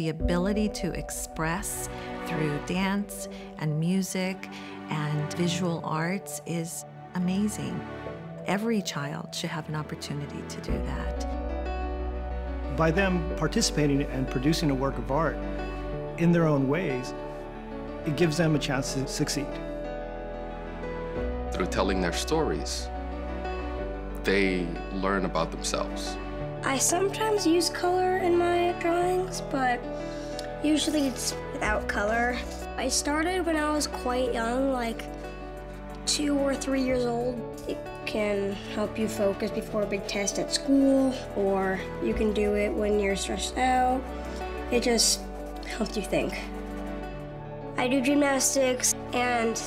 the ability to express through dance and music and visual arts is amazing. Every child should have an opportunity to do that. By them participating and producing a work of art in their own ways, it gives them a chance to succeed. Through telling their stories, they learn about themselves. I sometimes use color in my drawings, but usually it's without color. I started when I was quite young, like 2 or 3 years old. It can help you focus before a big test at school, or you can do it when you're stressed out. It just helps you think. I do gymnastics, and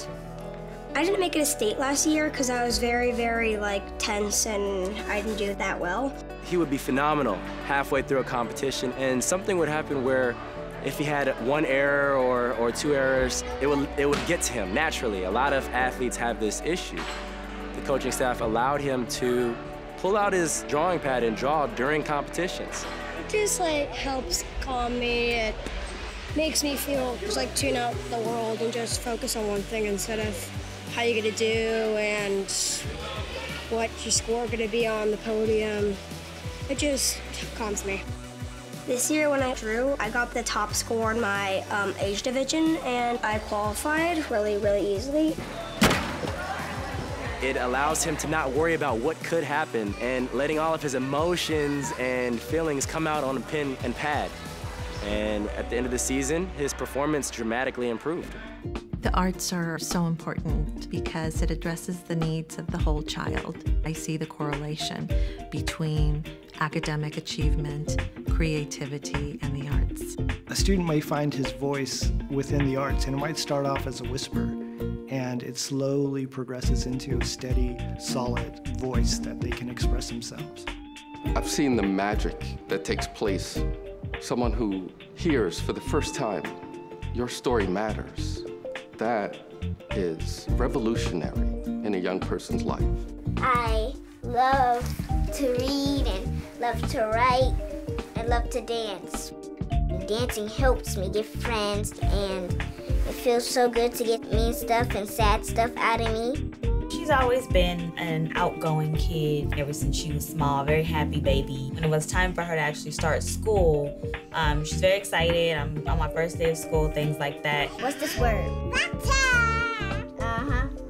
I didn't make it a state last year because I was very, very tense and I didn't do it that well. He would be phenomenal halfway through a competition, and something would happen where if he had one error or 2 errors, it would get to him naturally. A lot of athletes have this issue. The coaching staff allowed him to pull out his drawing pad and draw during competitions. It just helps calm me. It makes me feel just tune out the world and just focus on one thing instead of how you're gonna do and what your score gonna be on the podium. It just calms me. This year when I drew, I got the top score in my age division, and I qualified really, really easily. It allows him to not worry about what could happen and letting all of his emotions and feelings come out on a pen and pad. And at the end of the season, his performance dramatically improved. The arts are so important because it addresses the needs of the whole child. I see the correlation between academic achievement, creativity, and the arts. A student may find his voice within the arts, and it might start off as a whisper, and it slowly progresses into a steady, solid voice that they can express themselves. I've seen the magic that takes place. Someone who hears for the first time, your story matters. That is revolutionary in a young person's life. I love to read and love to write and love to dance. Dancing helps me get friends, and it feels so good to get mean stuff and sad stuff out of me. She's always been an outgoing kid ever since she was small, very happy baby. When it was time for her to actually start school, she's very excited. I'm on my first day of school, things like that. What's this word?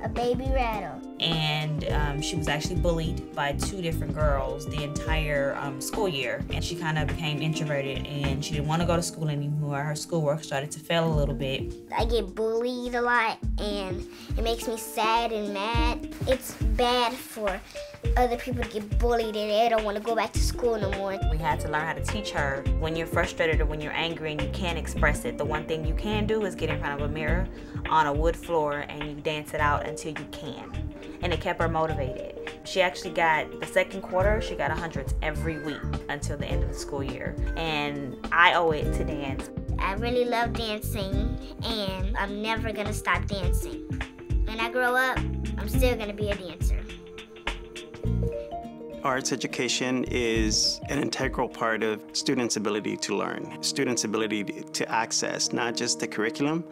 A baby rattle. And she was actually bullied by 2 different girls the entire school year. And she kind of became introverted, and she didn't want to go to school anymore. Her schoolwork started to fail a little bit. I get bullied a lot, and it makes me sad and mad. It's bad for other people to get bullied, and they don't want to go back to school no more. We had to learn how to teach her when you're frustrated or when you're angry and you can't express it. The one thing you can do is get in front of a mirror on a wood floor and you dance it out until you can. And it kept her motivated. She actually got, the second quarter, she got 100s every week until the end of the school year. And I owe it to dance. I really love dancing, and I'm never gonna stop dancing. When I grow up, I'm still gonna be a dancer. Arts education is an integral part of students' ability to learn, students' ability to access not just the curriculum,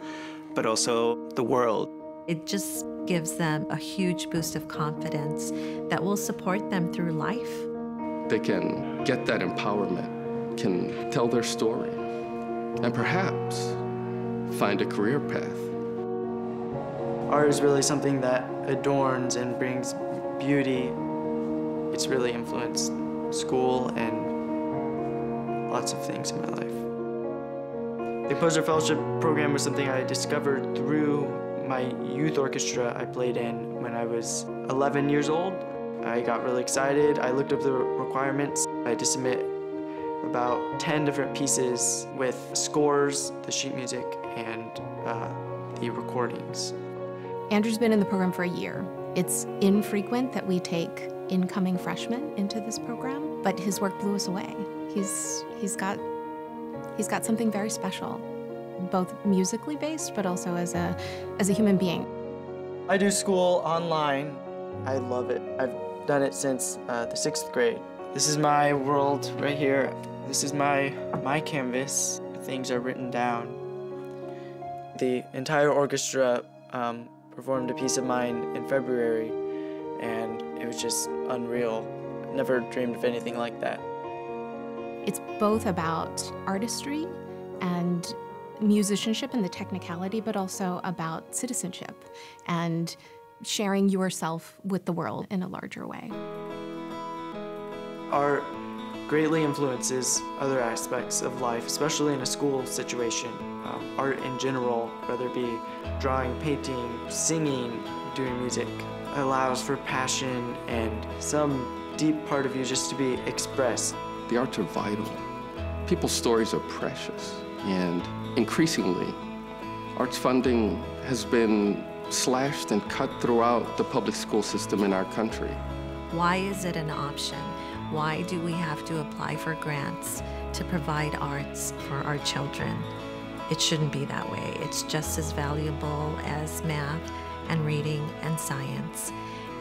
but also the world. It just gives them a huge boost of confidence that will support them through life. They can get that empowerment, can tell their story, and perhaps find a career path. Art is really something that adorns and brings beauty. It's really influenced school and lots of things in my life. The Composer Fellowship Program was something I discovered through my youth orchestra I played in when I was 11 years old. I got really excited. I looked up the requirements. I had to submit about 10 different pieces with scores, the sheet music, and the recordings. Andrew's been in the program for a year. It's infrequent that we take incoming freshmen into this program, but his work blew us away. He's got something very special, both musically based, but also as a human being. I do school online. I love it. I've done it since the 6th grade. This is my world right here. This is my canvas. things are written down. The entire orchestra performed a piece of mine in February, and it was just unreal. Never dreamed of anything like that. It's both about artistry and musicianship and the technicality, but also about citizenship and sharing yourself with the world in a larger way. Art greatly influences other aspects of life, especially in a school situation. Art in general, whether it be drawing, painting, singing, doing music, allows for passion and some deep part of you just to be expressed. The arts are vital. People's stories are precious. And increasingly, arts funding has been slashed and cut throughout the public school system in our country. Why is it an option? Why do we have to apply for grants to provide arts for our children? It shouldn't be that way. It's just as valuable as math and reading and science.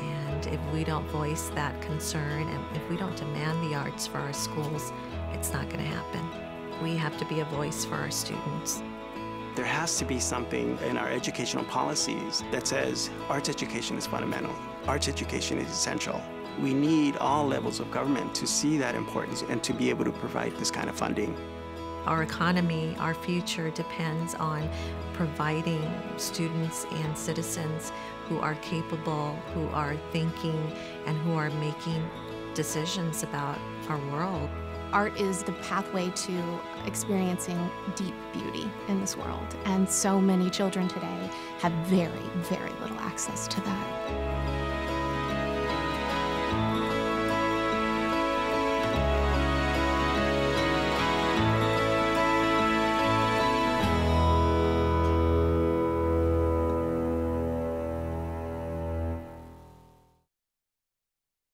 And if we don't voice that concern, and if we don't demand the arts for our schools, it's not going to happen. We have to be a voice for our students. There has to be something in our educational policies that says arts education is fundamental. Arts education is essential. We need all levels of government to see that importance and to be able to provide this kind of funding. Our economy, our future depends on providing students and citizens who are capable, who are thinking, and who are making decisions about our world. Art is the pathway to experiencing deep beauty in this world, and so many children today have very, very little access to that.